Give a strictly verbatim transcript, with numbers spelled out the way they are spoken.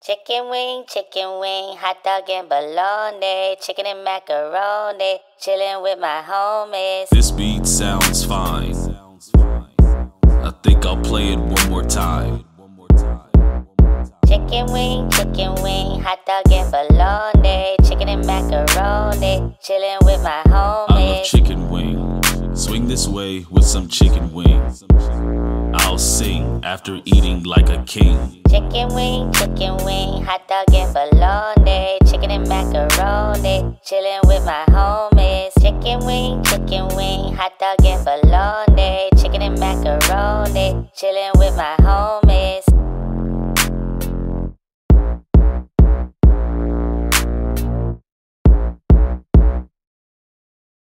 Chicken wing, chicken wing, hot dog and bologna, chicken and macaroni, chillin' with my homies. This beat sounds fine. I think I'll play it one more time. Chicken wing, chicken wing, hot dog and bologna, chicken and macaroni, chillin' with my homies. I love chicken wing. Swing this way with some chicken wings. I'll sing after eating like a king. Chicken wing, chicken wing, hot dog and bologna, chicken and macaroni, chillin' with my homies. Chicken wing, chicken wing, hot dog and bologna, chicken and macaroni, chillin' with my homies.